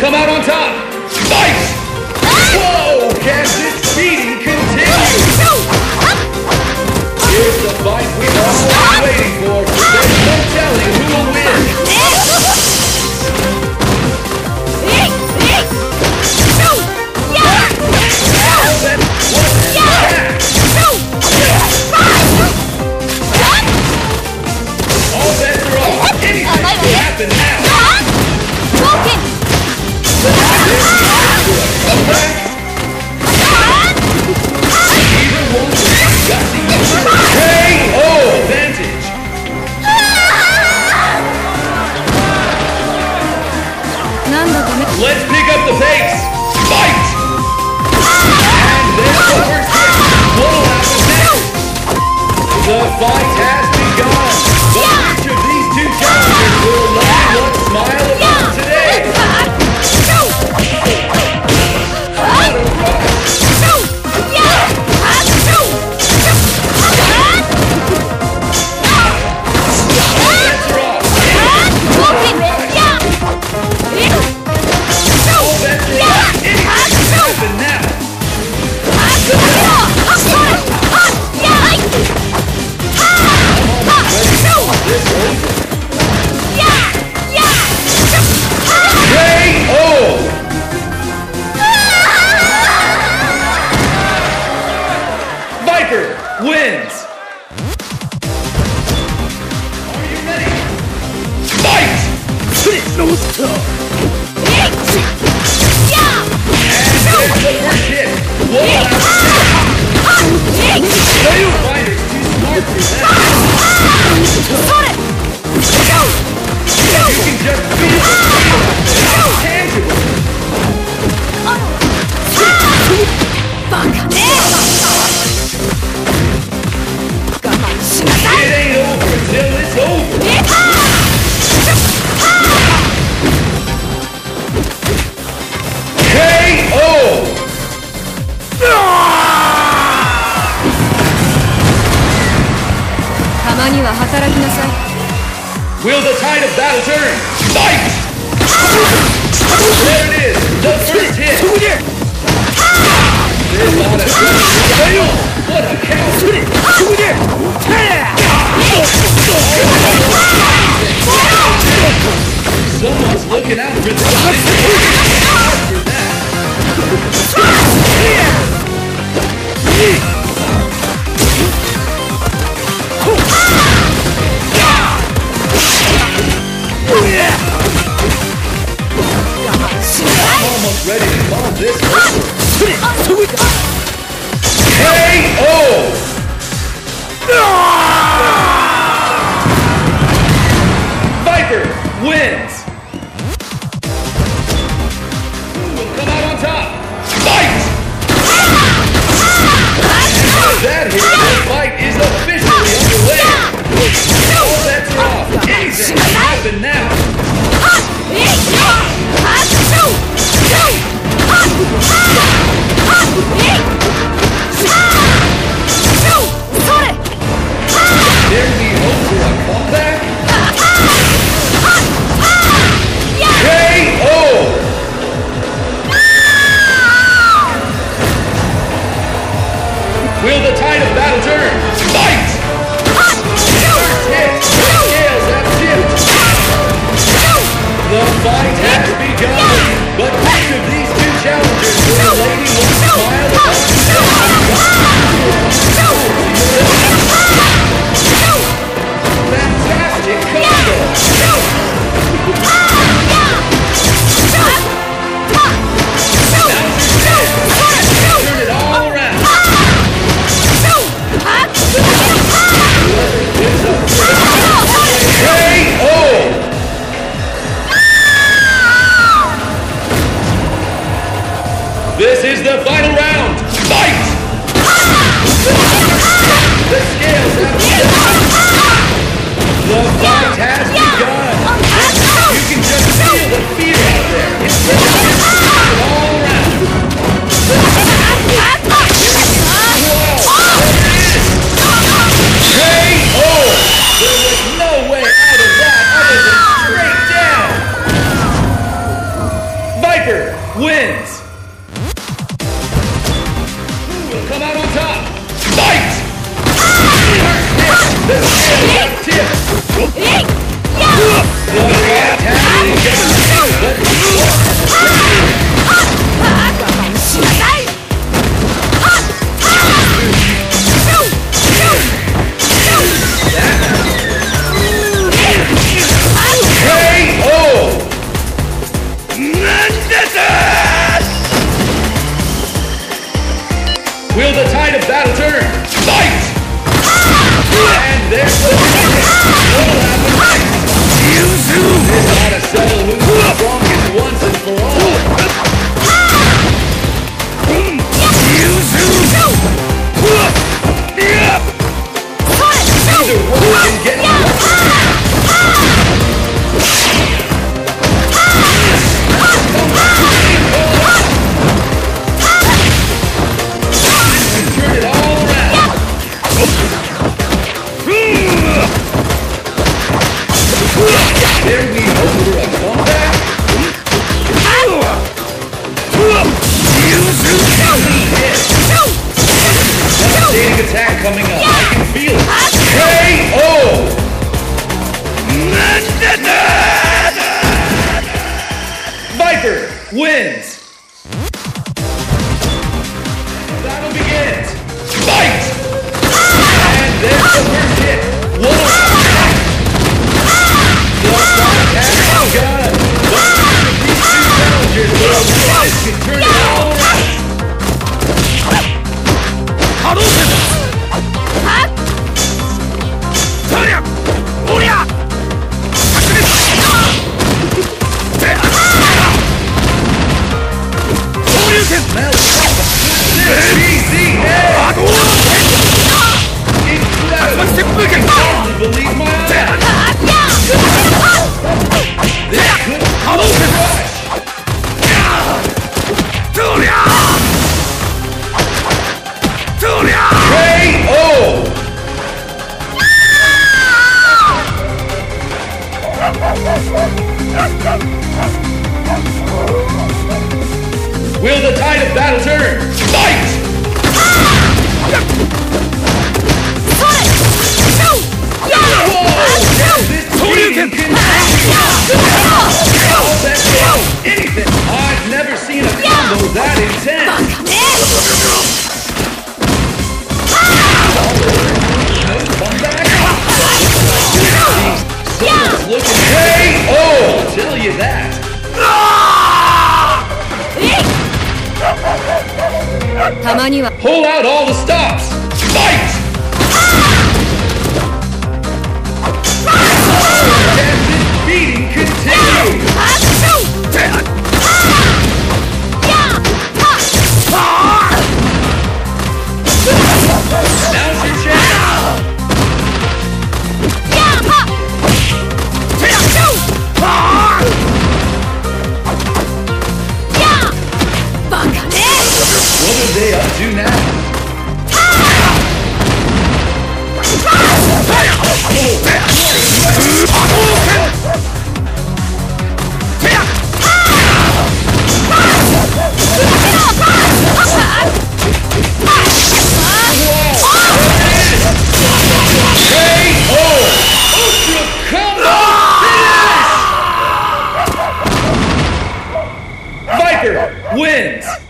will come out on top. Fight! Whoa! Cass's feeding continues. Here's the fight we are all waiting for. There's no telling who will win. All bets are off. Anything can happen now. Let's pick up the pace! Fight! And there's the first hit! What'll happen next? The fight has begun! But which of these two challengers will not look smile about today? What a wins! Are you ready? Fight! And there's the first hit! Fighters too smart for that! You can just feel it! Tangible! Will the tide of battle turn? Fight! There it is! The first hit! What a coward! Someone's looking out for that! Ready to follow this over. K.O. Viper wins. Who will come out on top? Fight! And that hit, the fight is officially underway. All that's off. Anything can happen now. There's the hope for a comeback. KO. Will the tide of battle turn? Fight! First hit. The scales have tipped. The fight has begun. But which of these two challengers will the lady will smile about? Fantastic combo! Now turn it all around! KO! This is the final round! Fight! The scales have begun! The fight has begun! You can just feel the fear out there! It's all around! K.O. There was no way out of that other than straight down! Viper wins! Who will come out on top? Fight! Will the tide of battle turn? Fight! And there's the what'll happen next? Yuzu! This ought to settle who's the strongest once and for all. Yuzu! Either one can get attack coming up. Yeah. I can feel it. K.O. Viper wins. Battle begins. Fight! And there's the first hit. One attack. These two challengers will can turn it all around. Will the tide of battle turn? Fight! Anything! I've never seen a combo that intense! Pull out all the stops! Fight! The beating continues! Now's your chance! What are they up to now? Viper wins!